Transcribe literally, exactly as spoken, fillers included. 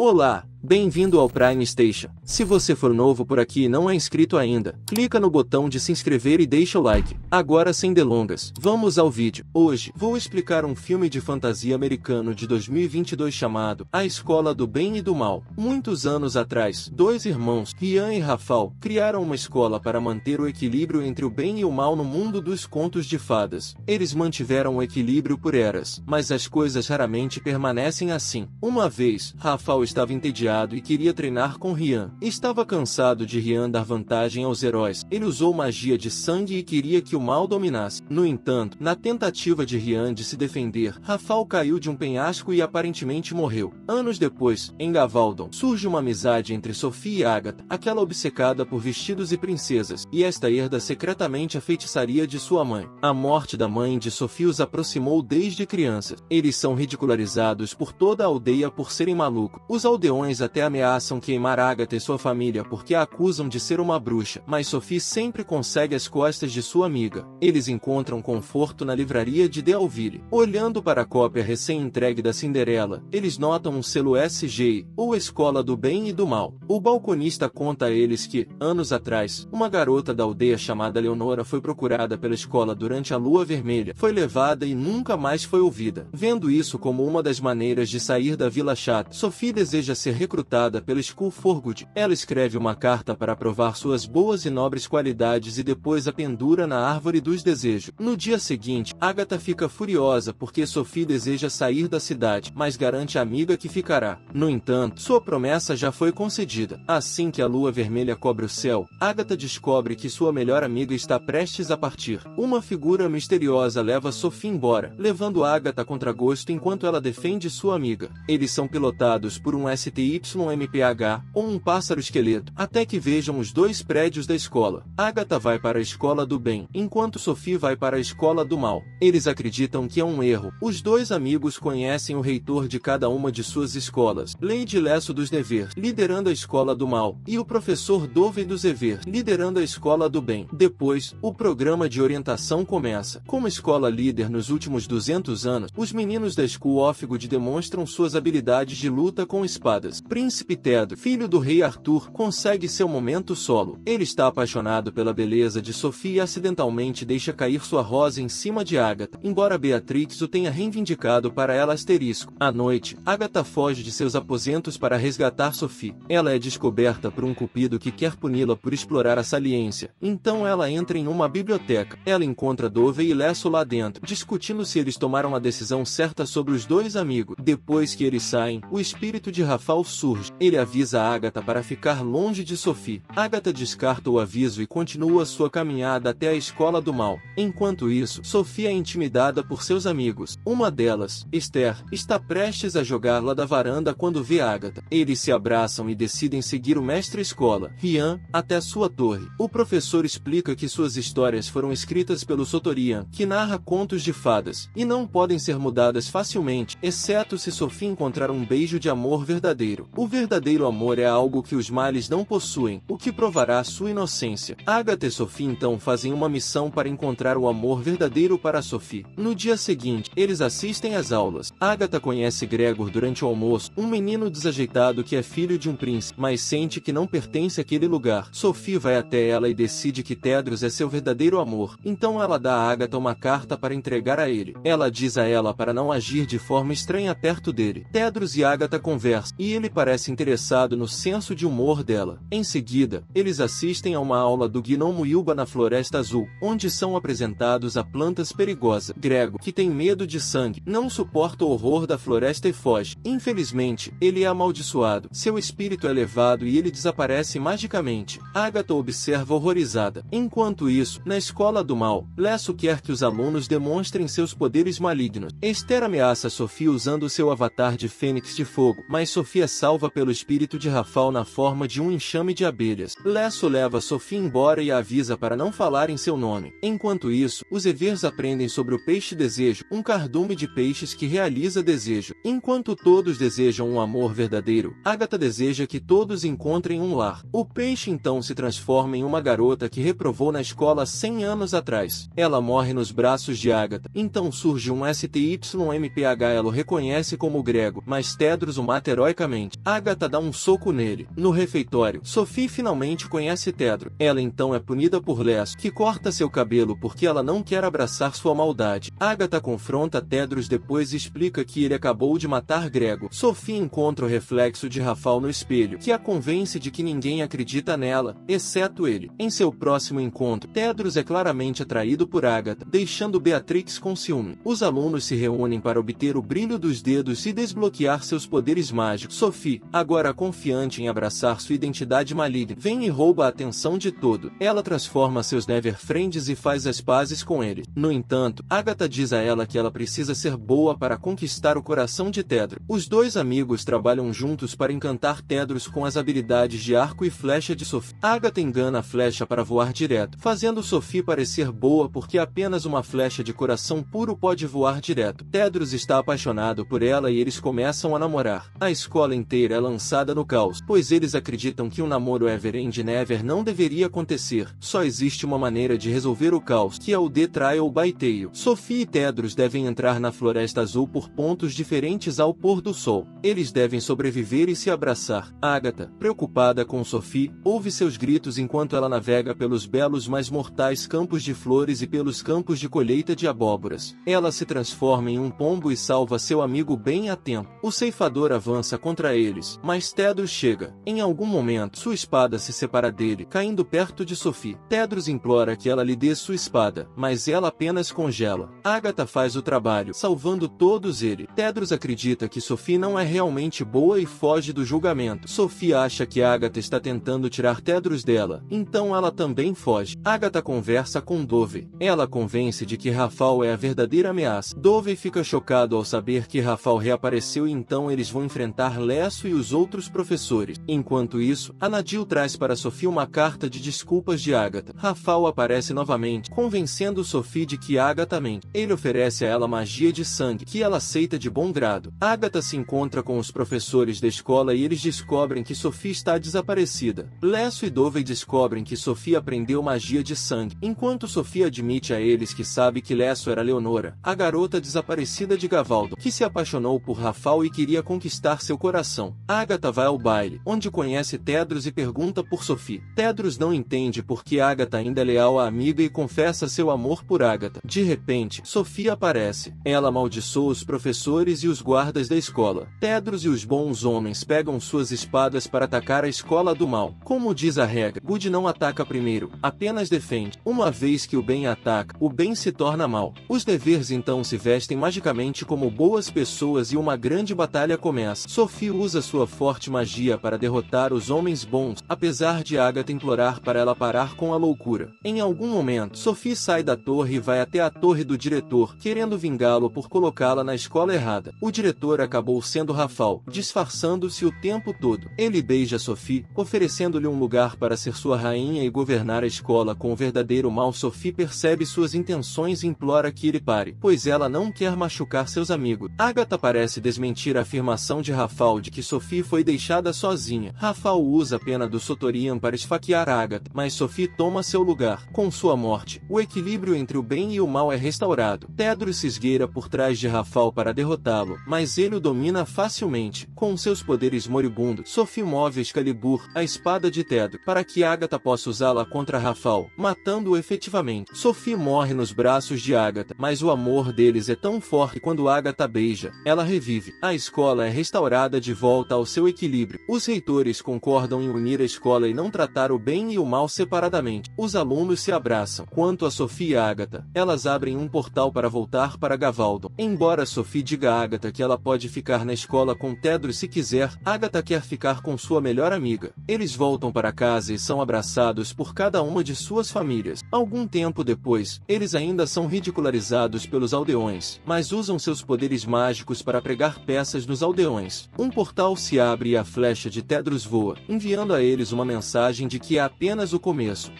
Olá, bem-vindo ao Prime Station. Se você for novo por aqui e não é inscrito ainda, clica no botão de se inscrever e deixa o like. Agora sem delongas, vamos ao vídeo. Hoje, vou explicar um filme de fantasia americano de dois mil e vinte e dois chamado A Escola do Bem e do Mal. Muitos anos atrás, dois irmãos, Rhian e Rafal, criaram uma escola para manter o equilíbrio entre o bem e o mal no mundo dos contos de fadas. Eles mantiveram o equilíbrio por eras, mas as coisas raramente permanecem assim. Uma vez, Rafal estava entediado e queria treinar com Rhian. Estava cansado de Rhian dar vantagem aos heróis. Ele usou magia de sangue e queria que o mal dominasse. No entanto, na tentativa de Rhian de se defender, Rafal caiu de um penhasco e aparentemente morreu. Anos depois, em Gavaldon, surge uma amizade entre Sophie e Agatha, aquela obcecada por vestidos e princesas, e esta herda secretamente a feitiçaria de sua mãe. A morte da mãe de Sophie os aproximou desde crianças. Eles são ridicularizados por toda a aldeia por serem malucos. Os aldeões até ameaçam queimar Agatha e sua família porque a acusam de ser uma bruxa, mas Sophie sempre consegue as costas de sua amiga. Eles encontram conforto na livraria de Deauville. Olhando para a cópia recém-entregue da Cinderela, eles notam um selo S G E, ou Escola do Bem e do Mal. O balconista conta a eles que, anos atrás, uma garota da aldeia chamada Leonora foi procurada pela escola durante a lua vermelha, foi levada e nunca mais foi ouvida. Vendo isso como uma das maneiras de sair da vila chata, Sophie deseja ser recrutada pela School For Good. Ela escreve uma carta para provar suas boas e nobres qualidades e depois a pendura na árvore dos desejos. No dia seguinte, Agatha fica furiosa porque Sophie deseja sair da cidade, mas garante à amiga que ficará. No entanto, sua promessa já foi concedida. Assim que a lua vermelha cobre o céu, Agatha descobre que sua melhor amiga está prestes a partir. Uma figura misteriosa leva Sophie embora, levando Agatha contra gosto enquanto ela defende sua amiga. Eles são pilotados por um S T Y M P H, ou um pássaro esqueleto, até que vejam os dois prédios da escola. Agatha vai para a escola do bem, enquanto Sophie vai para a escola do mal. Eles acreditam que é um erro. Os dois amigos conhecem o reitor de cada uma de suas escolas, Lady Lesso dos Devers, liderando a escola do mal, e o professor Dove dos Evers, liderando a escola do bem. Depois, o programa de orientação começa. Como escola líder nos últimos duzentos anos, os meninos da School of Good demonstram suas habilidades de luta com espadas. Príncipe Ted, filho do rei Arthur, consegue seu momento solo. Ele está apaixonado pela beleza de Sophie e acidentalmente deixa cair sua rosa em cima de Agatha, embora Beatrix o tenha reivindicado para ela asterisco. À noite, Agatha foge de seus aposentos para resgatar Sophie. Ela é descoberta por um cupido que quer puni-la por explorar a saliência. Então ela entra em uma biblioteca. Ela encontra Dove e Lesso lá dentro, discutindo se eles tomaram a decisão certa sobre os dois amigos. Depois que eles saem, o espírito de De Rafal surge. Ele avisa Agatha para ficar longe de Sophie. Agatha descarta o aviso e continua sua caminhada até a escola do mal. Enquanto isso, Sophie é intimidada por seus amigos. Uma delas, Esther, está prestes a jogá-la da varanda quando vê Agatha. Eles se abraçam e decidem seguir o mestre escola, Rhian, até sua torre. O professor explica que suas histórias foram escritas pelo Sotorian, que narra contos de fadas, e não podem ser mudadas facilmente, exceto se Sophie encontrar um beijo de amor verdadeiro. O verdadeiro amor é algo que os males não possuem, o que provará sua inocência. Agatha e Sophie então fazem uma missão para encontrar o amor verdadeiro para Sophie. No dia seguinte, eles assistem às aulas. Agatha conhece Gregor durante o almoço, um menino desajeitado que é filho de um príncipe, mas sente que não pertence àquele lugar. Sophie vai até ela e decide que Tedros é seu verdadeiro amor. Então ela dá a Agatha uma carta para entregar a ele. Ela diz a ela para não agir de forma estranha perto dele. Tedros e Agatha conversam, e ele parece interessado no senso de humor dela. Em seguida, eles assistem a uma aula do gnomo Yuba na Floresta Azul, onde são apresentados a plantas perigosas. Gregor, que tem medo de sangue, não suporta o horror da floresta e foge. Infelizmente, ele é amaldiçoado. Seu espírito é levado e ele desaparece magicamente. Agatha observa horrorizada. Enquanto isso, na escola do mal, Lesso quer que os alunos demonstrem seus poderes malignos. Esther ameaça Sophie usando seu avatar de fênix de fogo, mas Sophie é salva pelo espírito de Rafal na forma de um enxame de abelhas. Lesso leva Sophie embora e a avisa para não falar em seu nome. Enquanto isso, os Evers aprendem sobre o peixe-desejo, um cardume de peixes que realiza desejo. Enquanto todos desejam um amor verdadeiro, Agatha deseja que todos encontrem um lar. O peixe então se transforma em uma garota que reprovou na escola cem anos atrás. Ela morre nos braços de Agatha. Então surge um S T Y M P H. Ela o reconhece como Grego, mas Tedros o mata heroicamente. frente. Agatha dá um soco nele. No refeitório, Sophie finalmente conhece Tedros. Ela então é punida por Lesso, que corta seu cabelo porque ela não quer abraçar sua maldade. Agatha confronta Tedros, depois explica que ele acabou de matar Gregor. Sophie encontra o reflexo de Rafal no espelho, que a convence de que ninguém acredita nela, exceto ele. Em seu próximo encontro, Tedros é claramente atraído por Agatha, deixando Beatrix com ciúme. Os alunos se reúnem para obter o brilho dos dedos e desbloquear seus poderes mágicos. Sophie, agora confiante em abraçar sua identidade maligna, vem e rouba a atenção de todo. Ela transforma seus Never Friends e faz as pazes com eles. No entanto, Agatha diz a ela que ela precisa ser boa para conquistar o coração de Tedros. Os dois amigos trabalham juntos para encantar Tedros com as habilidades de arco e flecha de Sophie. Agatha engana a flecha para voar direto, fazendo Sophie parecer boa porque apenas uma flecha de coração puro pode voar direto. Tedros está apaixonado por ela e eles começam a namorar. A escola inteira é lançada no caos, pois eles acreditam que um namoro ever and never não deveria acontecer. Só existe uma maneira de resolver o caos, que é o The Trial by Tail. Sophie e Tedros devem entrar na Floresta Azul por pontos diferentes ao pôr do sol. Eles devem sobreviver e se abraçar. Agatha, preocupada com Sophie, ouve seus gritos enquanto ela navega pelos belos mas mortais campos de flores e pelos campos de colheita de abóboras. Ela se transforma em um pombo e salva seu amigo bem a tempo. O ceifador avança contra eles, mas Tedros chega. Em algum momento, sua espada se separa dele, caindo perto de Sophie. Tedros implora que ela lhe dê sua espada, mas ela apenas congela. Agatha faz o trabalho, salvando todos ele. Tedros acredita que Sophie não é realmente boa e foge do julgamento. Sophie acha que Agatha está tentando tirar Tedros dela, então ela também foge. Agatha conversa com Dove. Ela convence de que Rafal é a verdadeira ameaça. Dove fica chocado ao saber que Rafal reapareceu e então eles vão enfrentar Lesso e os outros professores. Enquanto isso, Anadil traz para Sophie uma carta de desculpas de Agatha. Rafal aparece novamente, convencendo Sophie de que Agatha mente. Ele oferece a ela magia de sangue, que ela aceita de bom grado. Agatha se encontra com os professores da escola e eles descobrem que Sophie está desaparecida. Lesso e Dove descobrem que Sophie aprendeu magia de sangue, enquanto Sophie admite a eles que sabe que Lesso era Leonora, a garota desaparecida de Gavaldon, que se apaixonou por Rafal e queria conquistar seu coração. Agatha vai ao baile, onde conhece Tedros e pergunta por Sophie. Tedros não entende por que Agatha ainda é leal à amiga e confessa seu amor por Agatha. De repente, Sophie aparece. Ela amaldiçoa os professores e os guardas da escola. Tedros e os bons homens pegam suas espadas para atacar a escola do mal. Como diz a regra, Good não ataca primeiro, apenas defende. Uma vez que o bem ataca, o bem se torna mal. Os deveres então se vestem magicamente como boas pessoas e uma grande batalha começa. Sophie usa sua forte magia para derrotar os homens bons, apesar de Agatha implorar para ela parar com a loucura. Em algum momento, Sophie sai da torre e vai até a torre do diretor, querendo vingá-lo por colocá-la na escola errada. O diretor acabou sendo Rafal, disfarçando-se o tempo todo. Ele beija Sophie, oferecendo-lhe um lugar para ser sua rainha e governar a escola com o verdadeiro mal. Sophie percebe suas intenções e implora que ele pare, pois ela não quer machucar seus amigos. Agatha parece desmentir a afirmação de Rafal de que Sophie foi deixada sozinha. Rafal usa a pena do Sotorian para esfaquear Agatha, mas Sophie toma seu lugar. Com sua morte, o equilíbrio entre o bem e o mal é restaurado. Tedros se esgueira por trás de Rafal para derrotá-lo, mas ele o domina facilmente. Com seus poderes moribundos, Sophie move Excalibur, a espada de Tedros, para que Agatha possa usá-la contra Rafal, matando-o efetivamente. Sophie morre nos braços de Agatha, mas o amor deles é tão forte que quando Agatha beija, ela revive. A escola é restaurada de volta ao seu equilíbrio. Os reitores concordam em unir a escola e não tratar o bem e o mal separadamente. Os alunos se abraçam. Quanto a Sophie e Agatha, elas abrem um portal para voltar para Gavaldon. Embora Sophie diga a Agatha que ela pode ficar na escola com Tedros se quiser, Agatha quer ficar com sua melhor amiga. Eles voltam para casa e são abraçados por cada uma de suas famílias. Algum tempo depois, eles ainda são ridicularizados pelos aldeões, mas usam seus poderes mágicos para pregar peças nos aldeões. Um portal se abre e a flecha de Tedros voa, enviando a eles uma mensagem de que é apenas o começo.